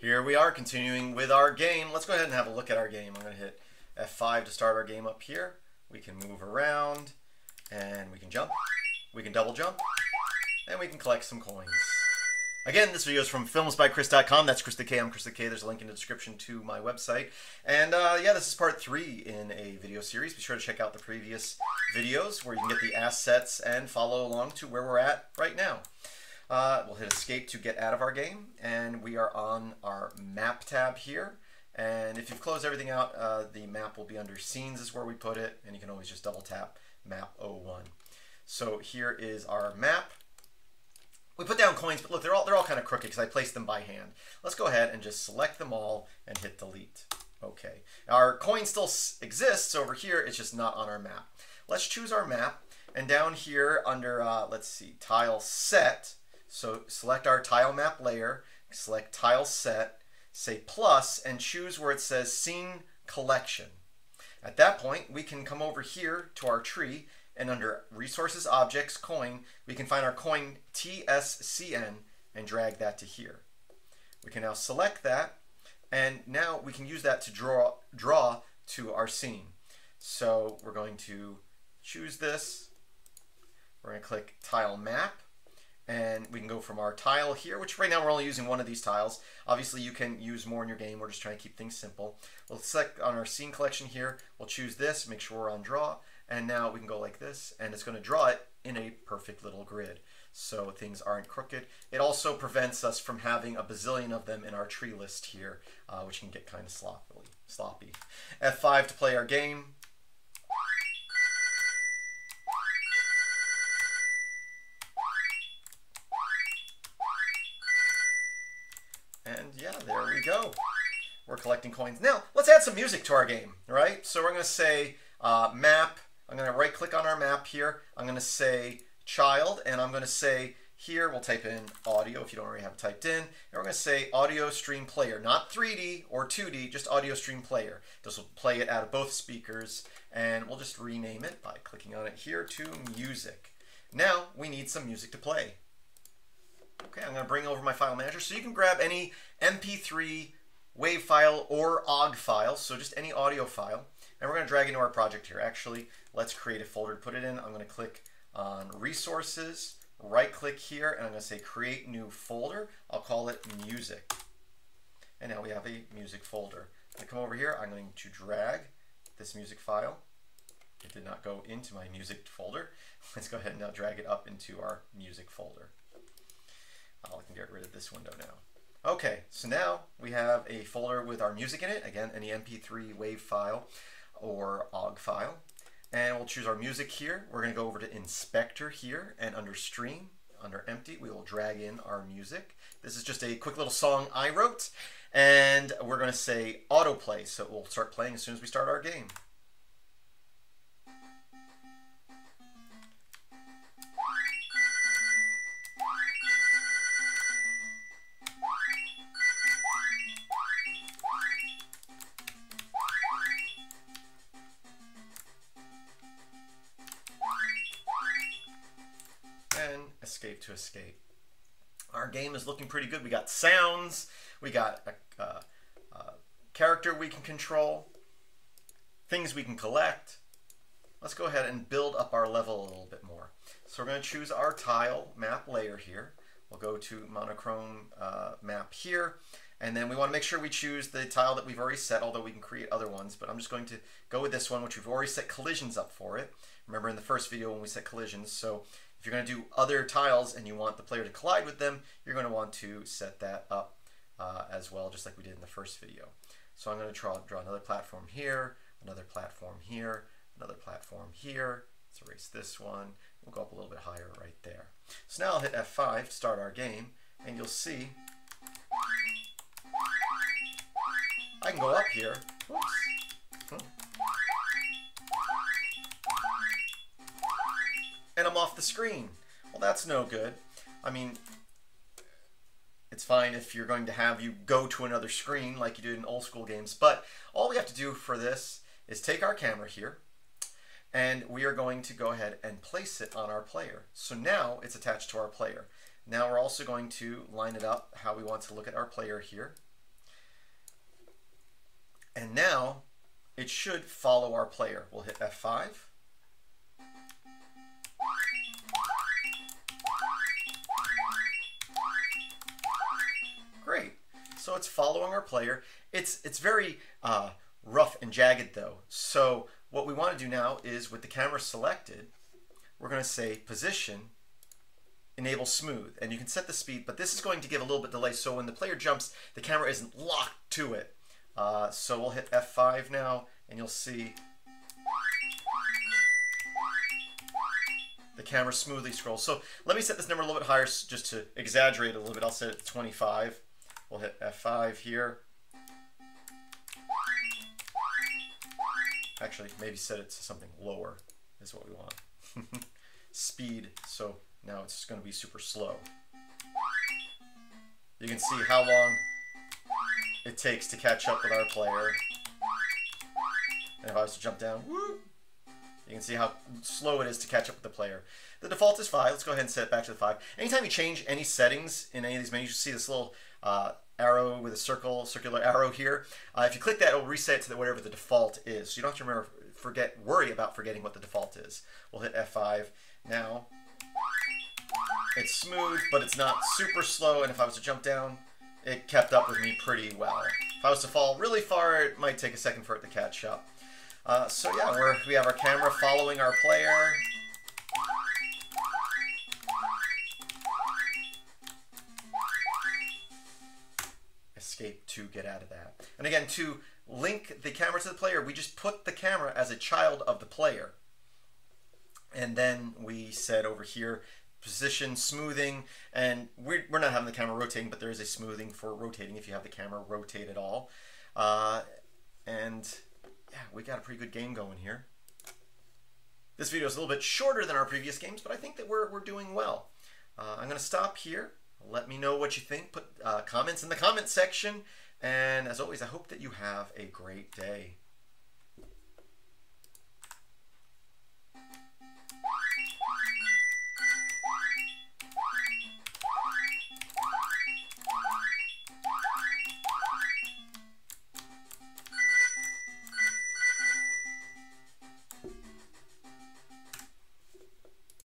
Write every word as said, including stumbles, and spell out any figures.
Here we are continuing with our game. Let's go ahead and have a look at our game. I'm going to hit F five to start our game up here. We can move around and we can jump. We can double jump and we can collect some coins. Again, this video is from films by chris dot com. That's Chris the K. I'm Chris the K. There's a link in the description to my website. And uh, yeah, this is part three in a video series. Be sure to check out the previous videos where you can get the assets and follow along to where we're at right now. Uh, we'll hit escape to get out of our game, and we are on our map tab here. And if you've closed everything out, uh, the map will be under scenes is where we put it, and you can always just double tap map oh one. So here is our map. We put down coins, but look, they're all, they're all kind of crooked because I placed them by hand. Let's go ahead and just select them all and hit delete. Okay, our coin still exists over here, it's just not on our map. Let's choose our map, and down here under, uh, let's see, tile set, so select our tile map layer, select tile set, say plus, and choose where it says scene collection. At that point, we can come over here to our tree, and under resources, objects, coin, we can find our coin T S C N and drag that to here. We can now select that, and now we can use that to draw, draw to our scene. So we're going to choose this, we're gonna click tile map, and we can go from our tile here, which right now we're only using one of these tiles. Obviously you can use more in your game, we're just trying to keep things simple. We'll select on our scene collection here, we'll choose this, make sure we're on draw, and now we can go like this, and it's gonna draw it in a perfect little grid. So things aren't crooked. It also prevents us from having a bazillion of them in our tree list here, uh, which can get kind of sloppily, sloppy. F five to play our game. And yeah, there we go. We're collecting coins. Now, let's add some music to our game, right? So we're gonna say uh, map, I'm gonna right click on our map here. I'm gonna say child, and I'm gonna say here, we'll type in audio if you don't already have it typed in. And we're gonna say audio stream player, not three D or two D, just audio stream player. This will play it out of both speakers, and we'll just rename it by clicking on it here to music. Now we need some music to play. Okay, I'm gonna bring over my file manager. So you can grab any M P three, WAV file, or O G G file, so just any audio file. And we're gonna drag into our project here. Actually, let's create a folder to put it in. I'm gonna click on resources, right click here, and I'm gonna say create new folder. I'll call it music. And now we have a music folder. I come over here, I'm going to drag this music file. It did not go into my music folder. Let's go ahead and now drag it up into our music folder. Oh, I can get rid of this window now. Okay, so now we have a folder with our music in it. Again, any M P three, WAV file, or O G G file. And we'll choose our music here. We're gonna go over to Inspector here, and under Stream, under Empty, we will drag in our music. This is just a quick little song I wrote, and we're gonna say Autoplay, so it will start playing as soon as we start our game. Escape to escape. Our game is looking pretty good. We got sounds, we got a, uh, a character we can control, things we can collect. Let's go ahead and build up our level a little bit more. So we're going to choose our tile map layer here. We'll go to monochrome uh, map here, and then we want to make sure we choose the tile that we've already set, although we can create other ones, but I'm just going to go with this one, which we've already set collisions up for it. Remember in the first video when we set collisions, so if you're going to do other tiles and you want the player to collide with them, you're going to want to set that up uh, as well, just like we did in the first video. So I'm going to draw, draw another platform here, another platform here, another platform here. Let's erase this one. We'll go up a little bit higher right there. So now I'll hit F five to start our game, and you'll see I can go up here. Oops. Hmm. And I'm off the screen. Well, that's no good. I mean, it's fine if you're going to have you go to another screen like you did in old school games, but all we have to do for this is take our camera here, and we are going to go ahead and place it on our player. So now it's attached to our player. Now we're also going to line it up how we want to look at our player here. And now it should follow our player. We'll hit F five. Great. So it's following our player. It's, it's very uh, rough and jagged though. So what we want to do now is, with the camera selected, we're going to say position, enable smooth, and you can set the speed, but this is going to give a little bit of delay, so when the player jumps, the camera isn't locked to it. Uh, so we'll hit F five now, and you'll see the camera smoothly scrolls. So let me set this number a little bit higher just to exaggerate a little bit. I'll set it to twenty-five. We'll hit F five here. Actually, maybe set it to something lower is what we want. Speed, so now it's going to be super slow. You can see how long it takes to catch up with our player. And if I was to jump down, whoop, you can see how slow it is to catch up with the player. The default is five. Let's go ahead and set it back to the five. Anytime you change any settings in any of these menus, you see this little uh, arrow with a circle, circular arrow here. Uh, if you click that, it will reset it to whatever the default is. So you don't have to remember, forget, worry about forgetting what the default is. We'll hit F five now. It's smooth, but it's not super slow, and if I was to jump down, it kept up with me pretty well. If I was to fall really far, it might take a second for it to catch up. Uh, so yeah, we're, we have our camera following our player. Escape to get out of that. And again, to link the camera to the player, we just put the camera as a child of the player. And then we said over here, position, smoothing, and we're, we're not having the camera rotating, but there is a smoothing for rotating if you have the camera rotate at all. Uh, and yeah, we got a pretty good game going here. This video is a little bit shorter than our previous games, but I think that we're, we're doing well. Uh, I'm going to stop here. Let me know what you think. Put uh, comments in the comment section. And as always, I hope that you have a great day.